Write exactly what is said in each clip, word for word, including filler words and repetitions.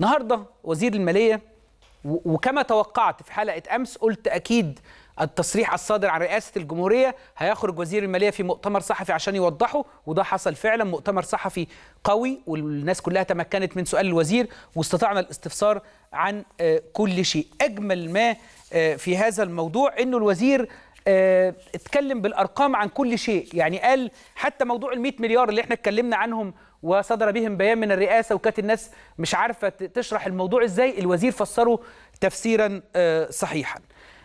النهارده وزير الماليه وكما توقعت في حلقه امس قلت اكيد التصريح الصادر عن رئاسه الجمهوريه هيخرج وزير الماليه في مؤتمر صحفي عشان يوضحه، وده حصل فعلا. مؤتمر صحفي قوي والناس كلها تمكنت من سؤال الوزير واستطعنا الاستفسار عن كل شيء. اجمل ما في هذا الموضوع انه الوزير اتكلم بالارقام عن كل شيء، يعني قال حتى موضوع ال مئة مليار اللي احنا اتكلمنا عنهم وصدر بهم بيان من الرئاسه وكانت الناس مش عارفه تشرح الموضوع ازاي، الوزير فسره تفسيرا صحيحا.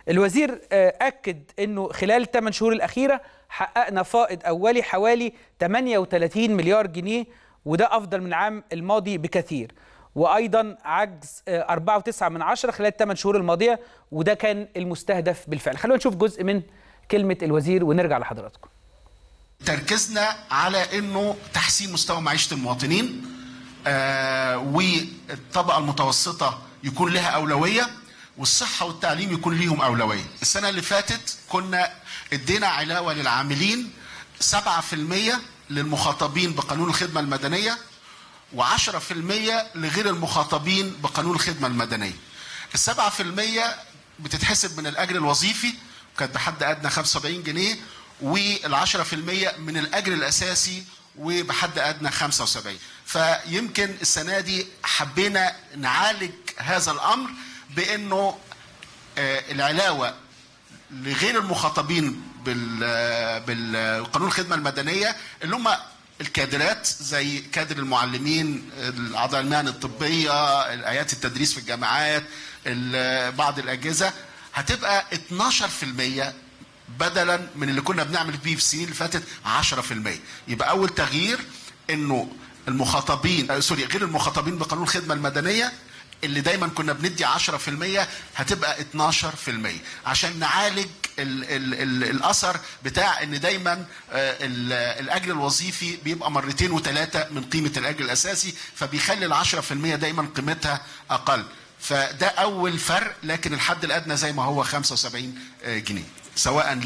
الوزير اكد انه خلال الثمان شهور الاخيره حققنا فائض اولي حوالي ثمانية وثلاثين مليار جنيه، وده افضل من العام الماضي بكثير، وايضا عجز أربعة وتسعة من عشرة خلال الثمان شهور الماضيه، وده كان المستهدف بالفعل. خلونا نشوف جزء من كلمه الوزير ونرجع لحضراتكم. تركيزنا على انه تحسين مستوى معيشه المواطنين آه والطبقه المتوسطه يكون لها اولويه، والصحه والتعليم يكون ليهم اولويه. السنه اللي فاتت كنا ادينا علاوه للعاملين سبعة في المئة للمخاطبين بقانون الخدمه المدنيه وعشرة في المئة لغير المخاطبين بقانون الخدمه المدنيه. السبعة في المية بتتحسب من الاجر الوظيفي، كانت بحد ادنى خمسة وسبعين جنيه، والعشرة في المية من الاجر الاساسي وبحد ادنى خمسة وسبعين. فيمكن السنه دي حبينا نعالج هذا الامر بانه العلاوه لغير المخاطبين بالقانون الخدمه المدنيه اللي هم الكادرات زي كادر المعلمين، اعضاء المهن الطبيه، ايات التدريس في الجامعات، بعض الاجهزه، هتبقى اثناشر في المية بدلا من اللي كنا بنعمل بيه في السنين اللي فاتت عشرة في المية. يبقى اول تغيير انه المخاطبين سوري غير المخاطبين بقانون الخدمه المدنيه اللي دايما كنا بندي عشرة في المية هتبقى اثناشر في المية عشان نعالج ال ال ال الاثر بتاع ان دايما الاجر الوظيفي بيبقى مرتين وثلاثه من قيمه الاجر الاساسي، فبيخلي ال عشرة في المية دايما قيمتها اقل. فده اول فرق، لكن الحد الادنى زي ما هو خمسة وسبعين جنيه سواء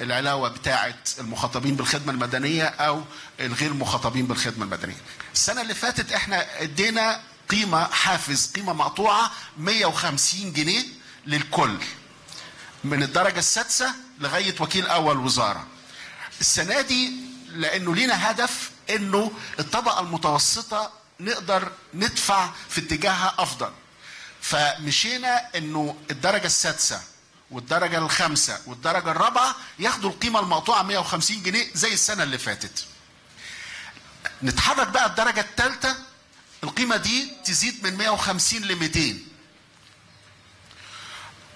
للعلاوه بتاعه المخاطبين بالخدمه المدنيه او الغير مخاطبين بالخدمه المدنيه. السنه اللي فاتت احنا ادينا قيمه حافز قيمه مقطوعه مئة وخمسين جنيه للكل من الدرجه السادسه لغايه وكيل اول وزاره. السنه دي لانه لينا هدف انه الطبقه المتوسطه نقدر ندفع في اتجاهها افضل، فمشينا انه الدرجه السادسه والدرجه الخامسه والدرجه الرابعه ياخدوا القيمه المقطوعه مئة وخمسين جنيه زي السنه اللي فاتت. نتحرك بقى الدرجه الثالثه، القيمه دي تزيد من مئة وخمسين ل مئتين،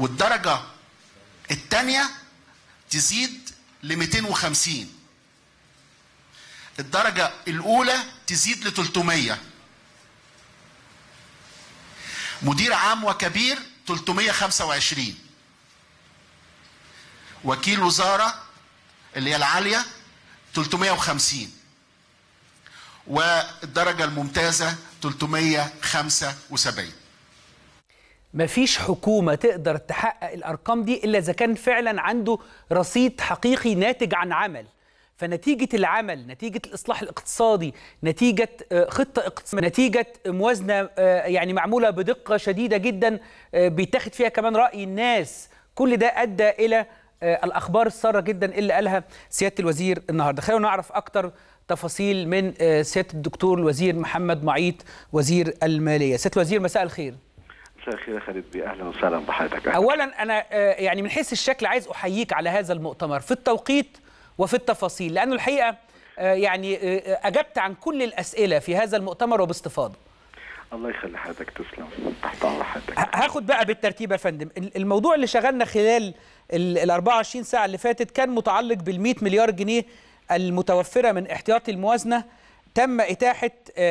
والدرجه الثانيه تزيد ل مئتين وخمسين، الدرجه الاولى تزيد ل ثلاثمية، مدير عام وكبير ثلاثمية وخمسة وعشرين، وكيل وزاره اللي هي العاليه ثلاثمية وخمسين، والدرجه الممتازه ثلاثمية وخمسة وسبعين. مفيش حكومه تقدر تحقق الارقام دي الا اذا كان فعلا عنده رصيد حقيقي ناتج عن عمل، فنتيجه العمل، نتيجه الاصلاح الاقتصادي، نتيجه خطه اقتصاديه، نتيجه موازنه يعني معموله بدقه شديده جدا بيتاخد فيها كمان راي الناس، كل ده ادى الى الاخبار الساره جدا اللي قالها سياده الوزير النهارده. خلينا نعرف اكتر تفاصيل من سيادة الدكتور الوزير محمد معيط وزير المالية. سيادة الوزير مساء الخير. مساء الخير يا خالد بيه، أهلا وسهلا بحضرتك. أولا أنا يعني من حيث الشكل عايز أحييك على هذا المؤتمر في التوقيت وفي التفاصيل، لأنه الحقيقة يعني أجبت عن كل الأسئلة في هذا المؤتمر وباستفاضة. الله يخلي حضرتك، تسلم، تحت أمر حضرتك. هاخد بقى بالترتيب يا فندم. الموضوع اللي شغلنا خلال ال أربعة وعشرين ساعة اللي فاتت كان متعلق بال مئة مليار جنيه المتوفرة من احتياطي الموازنة، تم إتاحة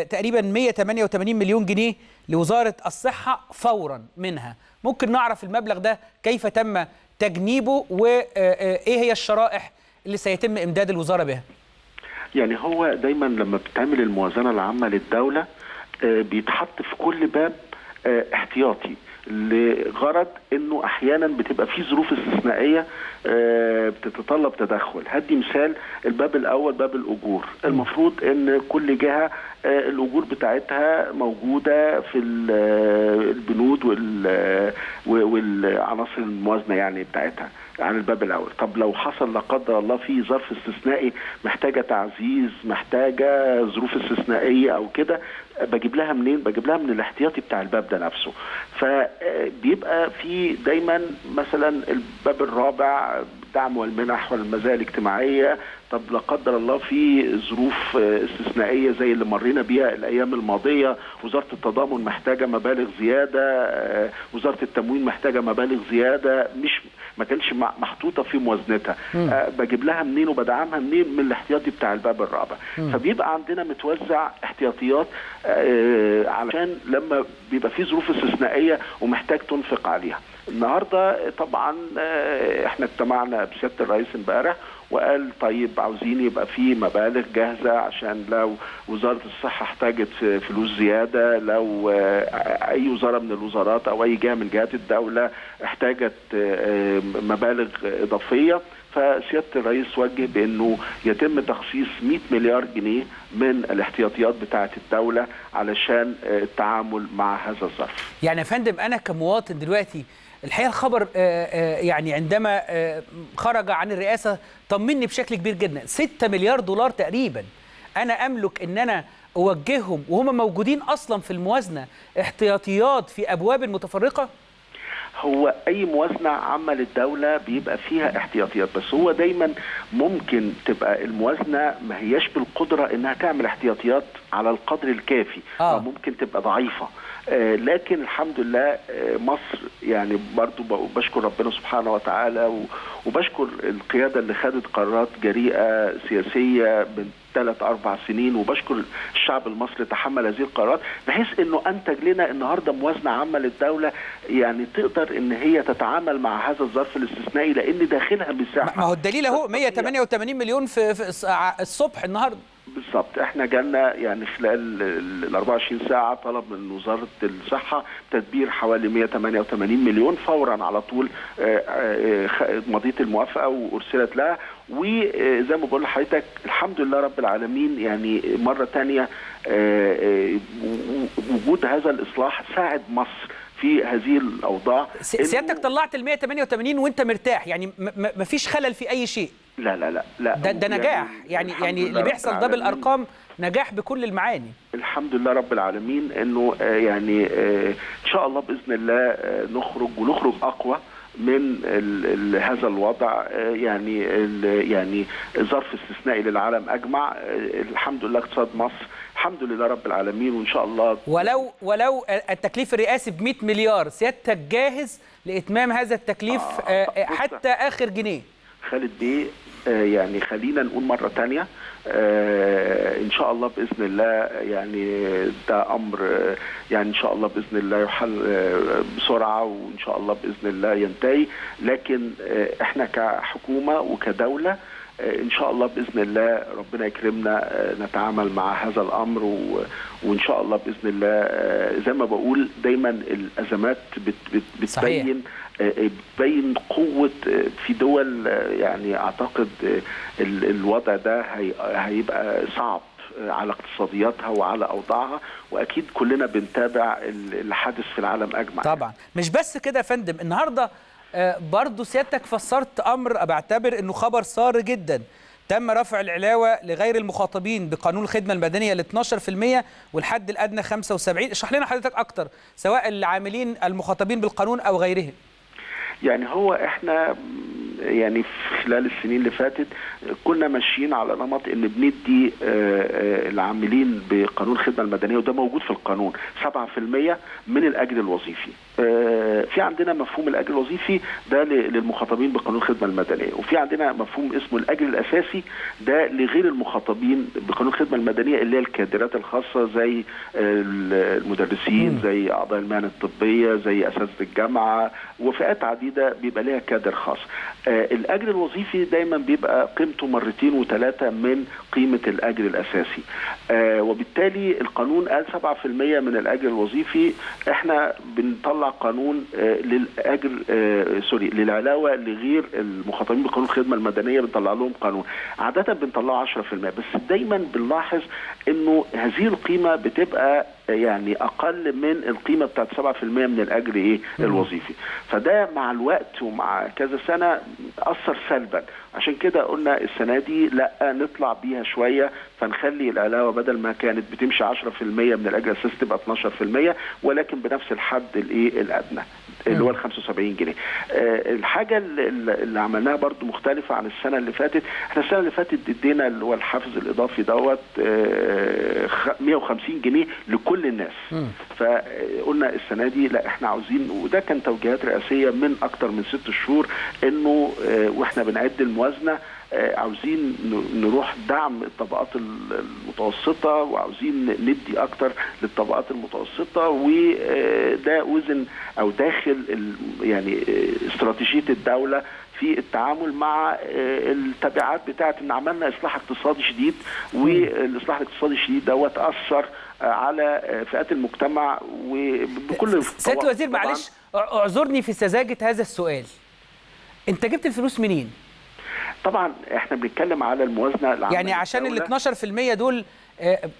تقريبا مئة وثمانية وثمانين مليون جنيه لوزارة الصحة فورا منها. ممكن نعرف المبلغ ده كيف تم تجنيبه وإيه هي الشرائح اللي سيتم إمداد الوزارة بها؟ يعني هو دايما لما بتعمل الموازنة العامة للدولة بيتحط في كل باب احتياطي، لغرض انه احيانا بتبقى في ظروف استثنائيه بتتطلب تدخل. هدي مثال، الباب الاول باب الاجور، المفروض ان كل جهه الاجور بتاعتها موجوده في البنود والعناصر الموازنه يعني بتاعتها عن الباب الاول. طب لو حصل لا قدر الله في ظرف استثنائي محتاجه تعزيز، محتاجه ظروف استثنائيه او كده، بجيب لها منين؟ بجيب لها من الاحتياطي بتاع الباب ده نفسه. فبيبقى في دايما مثلا الباب الرابع الدعم والمنح والمزايا الاجتماعيه، طب لا قدر الله في ظروف استثنائيه زي اللي مرينا بيها الايام الماضيه، وزاره التضامن محتاجه مبالغ زياده، وزاره التموين محتاجه مبالغ زياده، مش ما كانتش محطوطه في موازنتها، بجيب لها منين وبدعمها منين؟ من الاحتياطي بتاع الباب الرابع. فبيبقى عندنا متوزع احتياطيات علشان لما بيبقى في ظروف استثنائيه ومحتاج تنفق عليها. النهارده طبعا احنا اجتمعنا بسياده الرئيس امبارح وقال طيب عاوزين يبقى في مبالغ جاهزه عشان لو وزاره الصحه احتاجت فلوس زياده، لو اي وزاره من الوزارات او اي جهه من جهات الدوله احتاجت مبالغ اضافيه. فسياده الرئيس وجه بانه يتم تخصيص مئة مليار جنيه من الاحتياطيات بتاعه الدوله علشان التعامل مع هذا الظرف. يعني يا فندم انا كمواطن دلوقتي الحقيقه الخبر يعني عندما خرج عن الرئاسه طمني بشكل كبير جدا، ستة مليار دولار تقريبا انا املك ان انا اوجههم وهم موجودين اصلا في الموازنه احتياطيات في ابواب متفرقه. هو اي موازنه عامه للدوله بيبقى فيها احتياطيات، بس هو دايما ممكن تبقى الموازنه ما هياش بالقدره انها تعمل احتياطيات على القدر الكافي، آه. ممكن تبقى ضعيفه، آه لكن الحمد لله آه مصر يعني برضو بشكر ربنا سبحانه وتعالى وبشكر القياده اللي خدت قرارات جريئه سياسيه من ثلاث اربع سنين، وبشكر الشعب المصري تحمل هذه القرارات بحيث انه انتج لنا النهارده موازنه عامه للدوله يعني تقدر ان هي تتعامل مع هذا الظرف الاستثنائي لان داخلها مساحه. ما هو الدليل اهو مئة وثمانية وثمانين مليون في, في الصبح النهارده. بالظبط، احنا جالنا يعني خلال ال أربعة وعشرين ساعة طلب من وزاره الصحه تدبير حوالي مئة وثمانية وثمانين مليون فورا على طول مضيت الموافقه وارسلت لها. وزي ما بقول لحضرتك الحمد لله رب العالمين يعني مره ثانيه وجود هذا الاصلاح ساعد مصر في هذه الاوضاع. سيادتك طلعت ال مئة وثمانية وثمانين وانت مرتاح، يعني ما فيش خلل في اي شيء. لا لا لا لا ده, ده نجاح يعني يعني, يعني اللي بيحصل ده بالارقام نجاح بكل المعاني. الحمد لله رب العالمين انه يعني ان شاء الله باذن الله نخرج ونخرج اقوى من ال ال هذا الوضع، يعني ال يعني ظرف استثنائي للعالم اجمع. الحمد لله اقتصاد مصر الحمد لله رب العالمين وان شاء الله. ولو ولو التكليف الرئاسي ب مئة مليار سيادتك جاهز لاتمام هذا التكليف آه حتى اخر جنيه. خالد بيه يعني خلينا نقول مرة تانية إن شاء الله بإذن الله يعني ده أمر يعني إن شاء الله بإذن الله يحل بسرعة وإن شاء الله بإذن الله ينتهي، لكن إحنا كحكومة وكدولة إن شاء الله بإذن الله ربنا يكرمنا نتعامل مع هذا الأمر و... وإن شاء الله بإذن الله زي ما بقول دايما الأزمات بت... بت... بتبين بتبين قوة في دول، يعني أعتقد الوضع ده هي... هيبقى صعب على اقتصادياتها وعلى أوضاعها، وأكيد كلنا بنتابع الحادث في العالم أجمع. طبعا مش بس كده يا فندم، النهارده برضو سيادتك فسرت أمر بعتبر أنه خبر سار جدا، تم رفع العلاوة لغير المخاطبين بقانون الخدمة المدنية ل اثناشر في المئة والحد الأدنى خمسة وسبعين. اشرح لنا حضرتك أكتر سواء العاملين المخاطبين بالقانون أو غيرهم. يعني هو احنا يعني في خلال السنين اللي فاتت كنا ماشيين على نمط ان بندي العاملين بقانون الخدمه المدنيه وده موجود في القانون سبعة في المئة من الاجر الوظيفي. في عندنا مفهوم الاجر الوظيفي ده للمخاطبين بقانون الخدمه المدنيه، وفي عندنا مفهوم اسمه الاجر الاساسي ده لغير المخاطبين بقانون الخدمه المدنيه اللي هي الكادرات الخاصه زي المدرسين، زي اعضاء المهن الطبيه، زي اساتذه الجامعه، وفئات عديده بيبقى لها كادر خاص. الاجر الوظيفي دايما بيبقى قيمته مرتين وثلاثه من قيمه الاجر الاساسي، وبالتالي القانون قال سبعة بالمئة من الاجر الوظيفي، احنا بنطلع قانون للاجر سوري للعلاوه لغير المخاطبين بقانون الخدمه المدنيه، بنطلع لهم قانون عاده بنطلعه عشرة بالمئة، بس دايما بنلاحظ انه هذه القيمه بتبقى يعني اقل من القيمه بتاعت سبعة بالمئة من الاجر ايه الوظيفي، فده مع الوقت ومع كذا سنه اثر سلبا، عشان كده قلنا السنه دي لا نطلع بيها شويه، فنخلي العلاوه بدل ما كانت بتمشي عشرة بالمئة من الاجر الاساسي تبقى اثناشر بالمئة، ولكن بنفس الحد الايه الادنى اللي هو ال خمسة وسبعين جنيه. آه الحاجه اللي, اللي عملناها برضو مختلفه عن السنه اللي فاتت، احنا السنه اللي فاتت ادينا اللي هو الحافز الاضافي دوت آه مئة وخمسين جنيه لكل الناس. م. فقلنا السنه دي لا احنا عاوزين، وده كان توجيهات رئاسيه من اكتر من ست شهور، انه آه واحنا بنعد الموازنه عاوزين نروح دعم الطبقات المتوسطة، وعاوزين ندي أكتر للطبقات المتوسطة، وده وزن أو داخل يعني استراتيجية الدولة في التعامل مع التبعات بتاعت إن عملنا إصلاح اقتصادي شديد، والإصلاح الاقتصادي الشديد دوت أثر على فئات المجتمع وبكل. سيادة الوزير معلش اعذرني في سذاجة هذا السؤال، أنت جبت الفلوس منين؟ طبعا احنا بنتكلم على الموازنه العامه، يعني عشان ال اثناشر بالمئة دول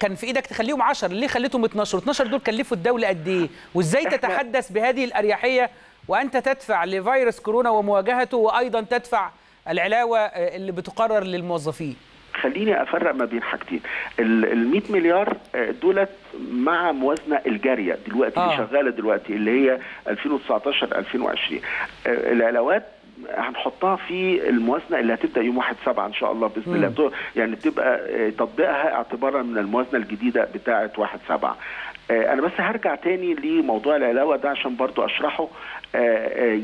كان في ايدك تخليهم عشرة، ليه خليتهم اثناشر؟ اثناشر دول كلفوا الدوله قد ايه؟ وازاي تتحدث بهذه الاريحيه وانت تدفع لفيروس كورونا ومواجهته، وايضا تدفع العلاوه اللي بتقرر للموظفين؟ خليني افرق ما بين حاجتين، ال مئة مليار دولت مع موازنه الجاريه دلوقتي آه. اللي شغاله دلوقتي اللي هي ألفين وتسعتاشر ألفين وعشرين، العلاوات هنحطها في الموازنه اللي هتبدا يوم واحد سبعة ان شاء الله باذن الله، يعني تبقى تطبيقها اعتبارا من الموازنه الجديده بتاعه واحد سبعة. انا بس هرجع تاني لموضوع العلاوه ده عشان برضو اشرحه.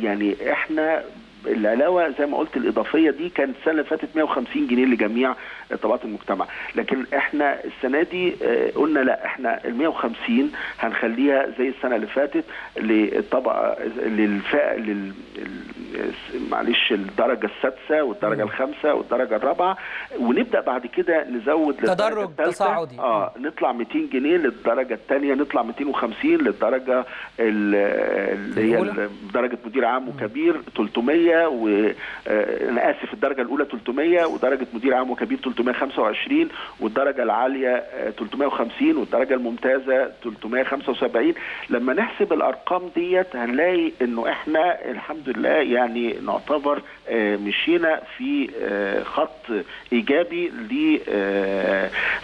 يعني احنا العلاوه زي ما قلت الاضافيه دي كانت السنه اللي فاتت مئة وخمسين جنيه لجميع طبقات المجتمع، لكن احنا السنه دي قلنا لا احنا ال مئة وخمسين هنخليها زي السنه اللي فاتت للطبقه للفئه لل معلش الدرجه السادسه والدرجه الخامسه والدرجه الرابعه، ونبدا بعد كده نزود تدرج تصاعدي. اه نطلع مئتين جنيه للدرجه الثانيه، نطلع مئتين وخمسين للدرجه اللي هي درجه مدير عام وكبير ثلاثمئة، وانا اسف الدرجه الاولى ثلاثمئة، ودرجه مدير عام وكبير ثلاثمئة وخمسة وعشرين، والدرجه العاليه ثلاثمئة وخمسين، والدرجه الممتازه ثلاثمئة وخمسة وسبعين. لما نحسب الارقام ديت هنلاقي انه احنا الحمد لله يعني نعتبر مشينا في خط ايجابي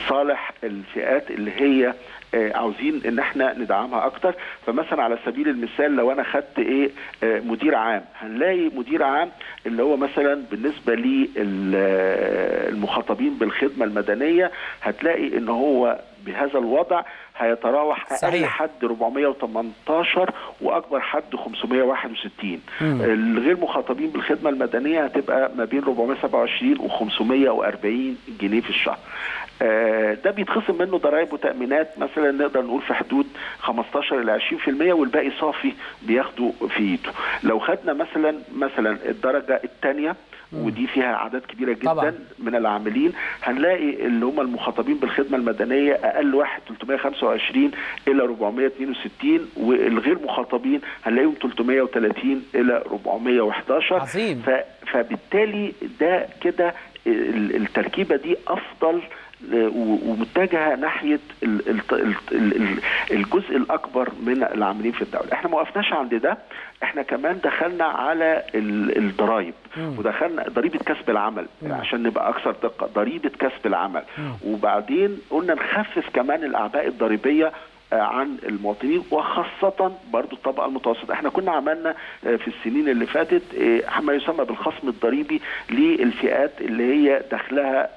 لصالح الفئات اللي هي عاوزين ان احنا ندعمها اكتر. فمثلا على سبيل المثال لو انا خدت ايه مدير عام، هنلاقي مدير عام اللي هو مثلا بالنسبه للمخاطبين بالخدمه المدنيه هتلاقي ان هو بهذا الوضع هيتراوح اقل حد أربعمئة وتمنتاشر واكبر حد خمسمئة وواحد وستين. الغير مخاطبين بالخدمه المدنيه هتبقى ما بين أربعمئة وسبعة وعشرين و خمسمئة وأربعين جنيه في الشهر. ده بيتخصم منه ضرائب وتامينات مثلا نقدر نقول في حدود خمستاشر الى عشرين بالمئة، والباقي صافي بياخدوا في ايده. لو خدنا مثلا مثلا الدرجه الثانيه ودي فيها اعداد كبيره جدا طبعا من العاملين، هنلاقي اللي هم المخاطبين بالخدمه المدنيه اقل واحد ثلاثمئة وخمسة وعشرين الى أربعمئة واثنين وستين، والغير مخاطبين هنلاقيهم ثلاثمئة وثلاثين الى أربعمئة وأحد عشر. عظيم. ف... فبالتالي ده كده التركيبه دي افضل ومتجهه ناحيه الجزء الاكبر من العاملين في الدوله. احنا ما وقفناش عند ده، احنا كمان دخلنا على الضرايب، ودخلنا ضريبه كسب العمل عشان نبقى اكثر دقه، ضريبه كسب العمل، وبعدين قلنا نخفف كمان الاعباء الضريبيه عن المواطنين وخاصة برضو الطبقة المتوسطة. احنا كنا عملنا في السنين اللي فاتت ما يسمى بالخصم الضريبي للفئات اللي هي دخلها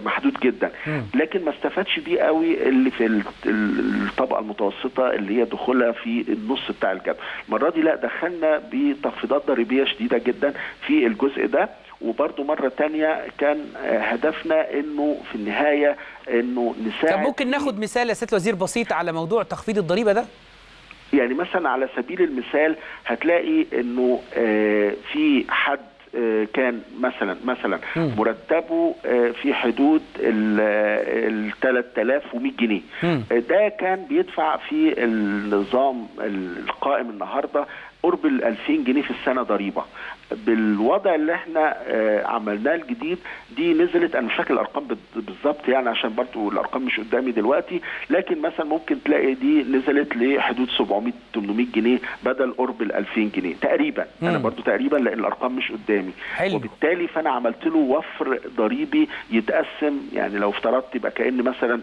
محدود جدا، لكن ما استفادش بيه قوي اللي في الطبقة المتوسطة اللي هي دخولها في النص بتاع الجدول. المرة دي لا دخلنا بتخفيضات ضريبية شديدة جدا في الجزء ده، وبرضو مرة تانية كان هدفنا انه في النهاية انه نساعد. طب ممكن ناخد مثال يا سيادة الوزير بسيط على موضوع تخفيض الضريبة ده؟ يعني مثلا على سبيل المثال هتلاقي انه في حد كان مثلا مثلا مرتبه في حدود ال ثلاثة آلاف ومئة جنيه، ده كان بيدفع في النظام القائم النهارده قرب ال ألفين جنيه في السنه ضريبه. بالوضع اللي احنا عملناه الجديد دي نزلت، انا مش فاكر الارقام بالظبط يعني عشان برضو الارقام مش قدامي دلوقتي، لكن مثلا ممكن تلاقي دي نزلت لحدود سبعمئة ثمانمئة جنيه بدل قرب ال ألفين جنيه تقريبا. مم. انا برضو تقريبا لان الارقام مش قدامي. حلو. وبالتالي فانا عملت له وفر ضريبي يتقسم، يعني لو افترضت يبقى كأن مثلا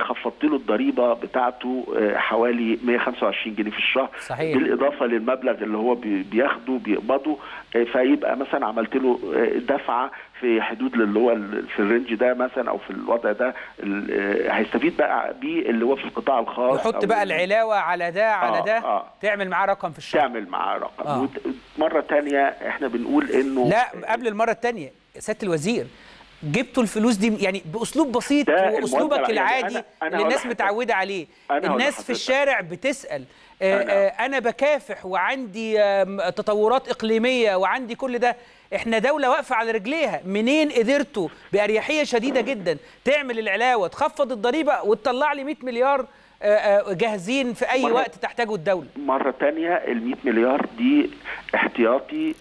خفضت له الضريبه بتاعته حوالي مئة وخمسة وعشرين جنيه في الشهر. صحيح. بالاضافه للمبلغ اللي هو بياخده بيقبضه، فيبقى مثلا عملت له دفعه في حدود اللي هو في الرينج ده مثلا او في الوضع ده هيستفيد بقى بيه اللي هو في القطاع الخاص. تحط بقى العلاوه على ده على آه ده آه تعمل معاه رقم في الشهر، تعمل معاه رقم. آه. مره ثانيه احنا بنقول انه لا، قبل المره الثانيه سياده الوزير جبتوا الفلوس دي يعني باسلوب بسيط واسلوبك العادي أنا أنا اللي الناس متعوده عليه. الناس في الشارع بتسال، أنا. أنا بكافح وعندي تطورات إقليمية وعندي كل ده، إحنا دولة واقفة على رجليها، منين قدرتوا بأريحية شديدة جدا تعمل العلاوة تخفض الضريبة وتطلع لي مئة مليار جاهزين في أي وقت تحتاجه الدولة؟ مرة تانية ال مئة مليار دي احتياطي،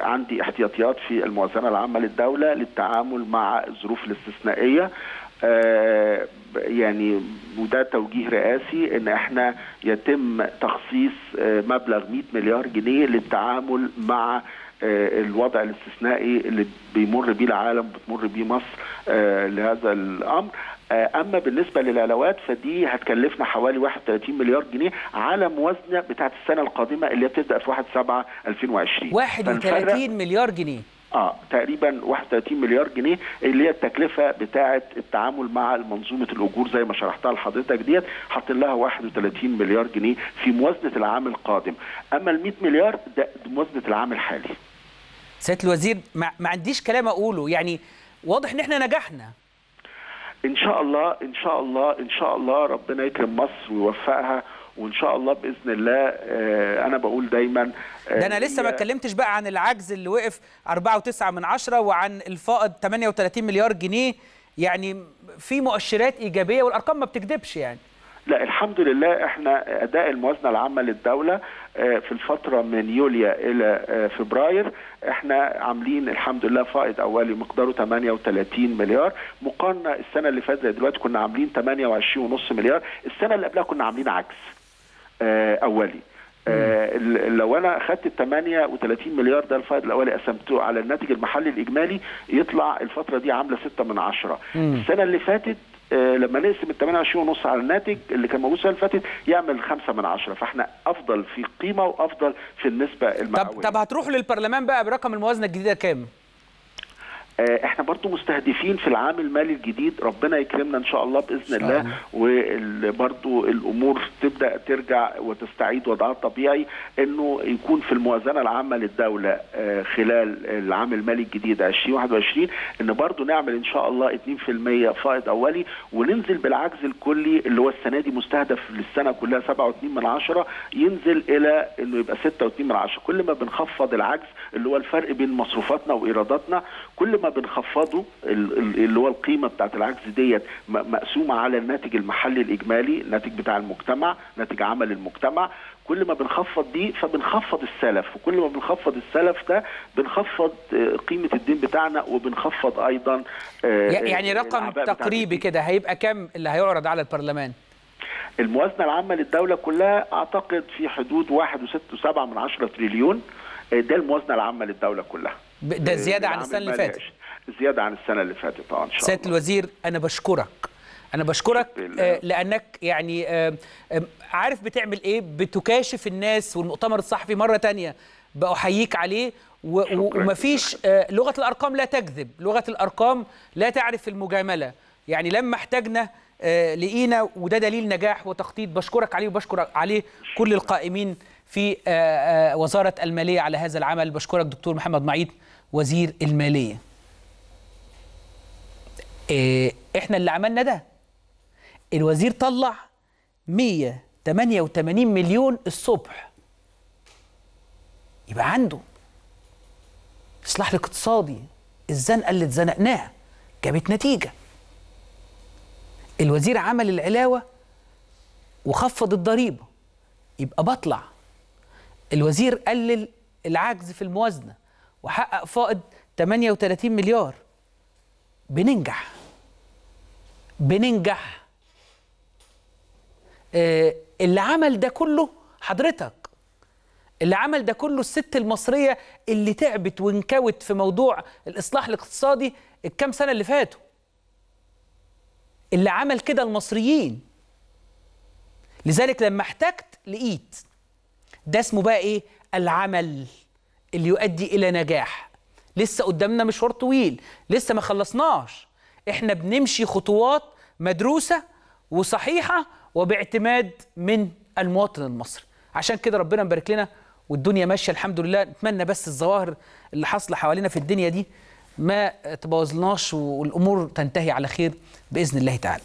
عندي احتياطيات في الموازنة العامة للدولة للتعامل مع الظروف الاستثنائية، يعني وده توجيه رئاسي ان احنا يتم تخصيص مبلغ مئة مليار جنيه للتعامل مع الوضع الاستثنائي اللي بيمر بيه العالم بتمر بيه مصر لهذا الامر. اما بالنسبه للعلاوات فدي هتكلفنا حوالي واحد وثلاثين مليار جنيه على موازنه بتاعت السنه القادمه اللي بتبدا في واحد سبعة ألفين وعشرين. واحد وثلاثين مليار جنيه اه تقريبا واحد وثلاثين مليار جنيه اللي هي التكلفه بتاعه التعامل مع منظومه الاجور زي ما شرحتها لحضرتك ديت، حاطين لها واحد وثلاثين مليار جنيه في موازنه العام القادم. اما ال مئة مليار ده موازنه العام الحالي. سياده الوزير ما, ما عنديش كلام اقوله، يعني واضح ان احنا نجحنا. ان شاء الله ان شاء الله ان شاء الله ربنا يكرم مصر ويوفقها، وان شاء الله باذن الله. انا بقول دايما ده انا لسه ما اتكلمتش بقى عن العجز اللي وقف أربعة وتسعة من عشرة وعن الفائض ثمانية وثلاثين مليار جنيه، يعني في مؤشرات ايجابيه والارقام ما بتكذبش يعني. لا الحمد لله، احنا اداء الموازنه العامه للدوله في الفتره من يوليو الى فبراير احنا عاملين الحمد لله فائض اولي مقداره ثمانية وثلاثين مليار، مقارنه السنه اللي فاتت دلوقتي كنا عاملين ثمانية وعشرين ونص مليار، السنه اللي قبلها كنا عاملين عجز اولي. آه لو انا اخذت ال ثمانية وثلاثين مليار ده الفائض الاولي قسمته على الناتج المحلي الاجمالي يطلع الفتره دي عامله ستة من عشرة. مم. السنه اللي فاتت آه لما نقسم ال ثمانية وعشرين ونص على الناتج اللي كان موجود السنه اللي فاتت يعمل خمسة من عشرة، فاحنا افضل في القيمه وافضل في النسبه المئويه. طب طب هتروحوا للبرلمان بقى برقم الموازنه الجديده كام؟ احنا برضو مستهدفين في العام المالي الجديد ربنا يكرمنا ان شاء الله باذن الله، وبرضو الامور تبدا ترجع وتستعيد وضعها الطبيعي، انه يكون في الموازنه العامه للدوله خلال العام المالي الجديد ألفين وواحد وعشرين ان برضو نعمل ان شاء الله اثنين بالمئة فائض اولي، وننزل بالعجز الكلي اللي هو السنه دي مستهدف للسنه كلها سبعة وعشرين من عشرة ينزل الى انه يبقى ستة وعشرين من عشرة. كل ما بنخفض العجز اللي هو الفرق بين مصروفاتنا وايراداتنا، كل ما بنخفضه اللي هو القيمه بتاعت العجز ديت مقسومه على الناتج المحلي الاجمالي، الناتج بتاع المجتمع، ناتج عمل المجتمع، كل ما بنخفض دي فبنخفض السلف، وكل ما بنخفض السلف ده بنخفض قيمه الدين بتاعنا، وبنخفض ايضا يعني رقم تقريبي كده هيبقى كام اللي هيعرض على البرلمان؟ الموازنه العامه للدوله كلها اعتقد في حدود واحد فاصلة ستة سبعة تريليون، ده الموازنه العامه للدوله كلها. ده زياده عن السنه اللي فاتت. زياده عن السنه اللي فاتت طبعا. ان شاء الله. سياده الوزير انا بشكرك. انا بشكرك لانك يعني عارف بتعمل ايه، بتكاشف الناس والمؤتمر الصحفي مره ثانيه بأحييك عليه، ومفيش لغه الارقام لا تكذب، لغه الارقام لا تعرف المجامله، يعني لما احتاجنا لقينا، وده دليل نجاح وتخطيط. بشكرك عليه وبشكر عليه كل القائمين في وزارة المالية على هذا العمل. بشكرك دكتور محمد معيط وزير المالية. احنا اللي عملنا ده، الوزير طلع مئة وثمانية وثمانين مليون الصبح، يبقى عنده اصلاح الاقتصادي، الزنقه اللي اتزنقناها جابت نتيجه. الوزير عمل العلاوه وخفض الضريبه، يبقى بطلع. الوزير قلل العجز في الموازنه وحقق فائض ثمانية وثلاثين مليار. بننجح بننجح آه اللي عمل ده كله حضرتك، اللي عمل ده كله الست المصرية اللي تعبت وانكوت في موضوع الإصلاح الاقتصادي الكام سنة اللي فاتوا، اللي عمل كده المصريين. لذلك لما احتجت لقيت ده اسمه بقى ايه؟ العمل اللي يؤدي إلى نجاح. لسه قدامنا مشوار طويل، لسه ما خلصناش، احنا بنمشي خطوات مدروسة وصحيحة وباعتماد من المواطن المصري. عشان كده ربنا مبارك لنا والدنيا ماشيه الحمد لله. نتمنى بس الظواهر اللي حاصله حوالينا في الدنيا دي ما تبوظلناش والامور تنتهي على خير باذن الله تعالى.